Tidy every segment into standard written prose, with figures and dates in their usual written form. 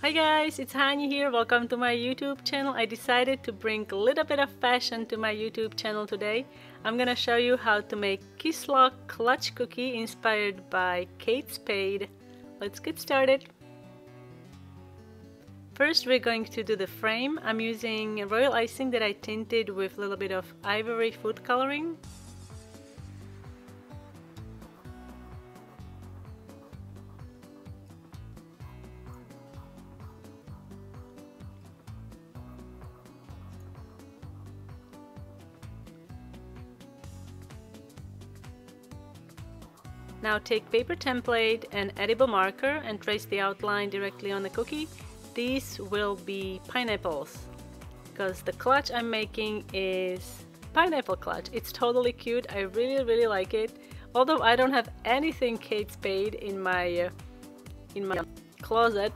Hi guys, it's Hany here. Welcome to my YouTube channel. I decided to bring a little bit of fashion to my YouTube channel today. I'm gonna show you how to make Kisslock clutch cookie inspired by Kate Spade. Let's get started. First we're going to do the frame. I'm using royal icing that I tinted with a little bit of ivory food coloring. Now take paper template and edible marker and trace the outline directly on the cookie. These will be pineapples because the clutch I'm making is pineapple clutch. It's totally cute. I really like it. Although I don't have anything Kate Spade in my closet,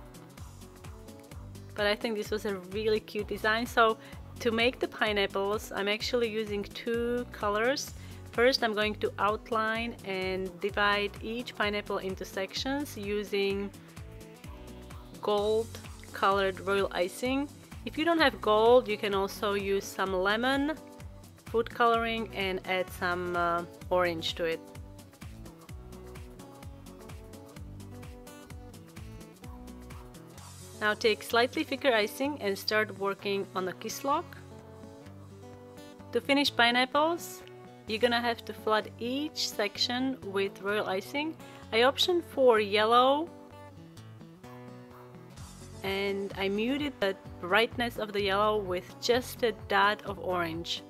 but I think this was a really cute design. So to make the pineapples, I'm actually using two colors. First, I'm going to outline and divide each pineapple into sections using gold colored royal icing. If you don't have gold, you can also use some lemon food coloring and add some orange to it. Now take slightly thicker icing and start working on the Kisslock. To finish pineapples, you're gonna have to flood each section with royal icing. I opted for yellow and I muted the brightness of the yellow with just a dot of orange.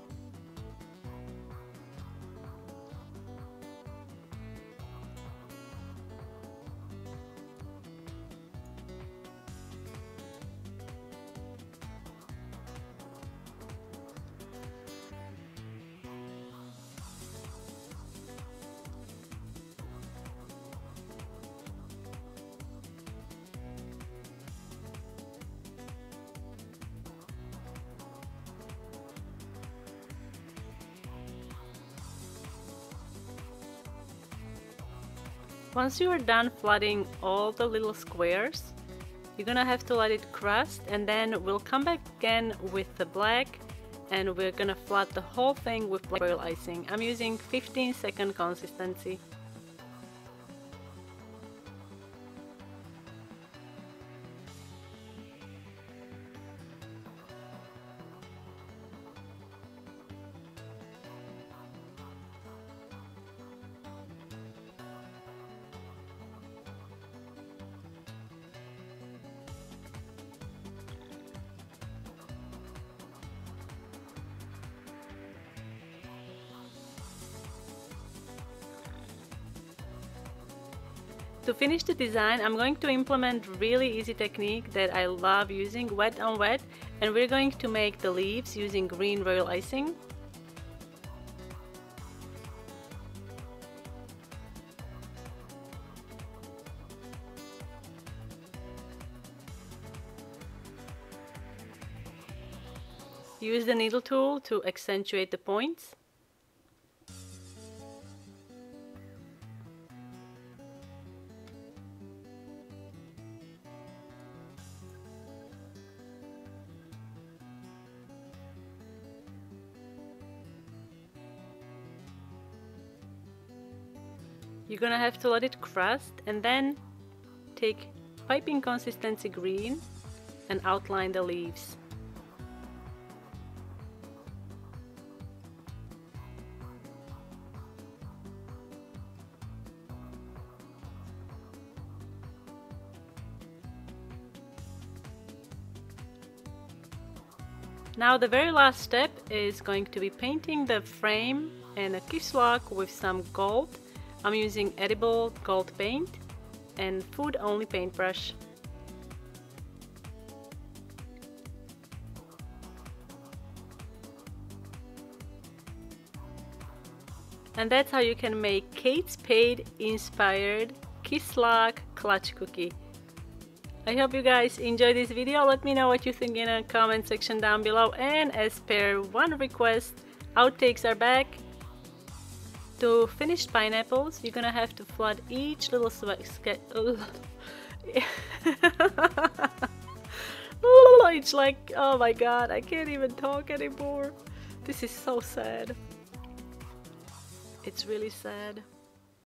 Once you are done flooding all the little squares, you're gonna have to let it crust, and then we'll come back again with the black and we're gonna flood the whole thing with black royal icing. I'm using 15-second consistency. To finish the design, I'm going to implement really easy technique that I love using, wet on wet, and we're going to make the leaves using green royal icing. Use the needle tool to accentuate the points. You're gonna have to let it crust and then take piping consistency green and outline the leaves. Now the very last step is going to be painting the frame and a Kisslock with some gold. I'm using edible gold paint and food only paintbrush. And that's how you can make Kate Spade inspired Kisslock clutch cookie. I hope you guys enjoyed this video. Let me know what you think in the comment section down below, and as per one request, outtakes are back. To finish pineapples, you're gonna have to flood each little It's like, oh my god, I can't even talk anymore. This is so sad. It's really sad.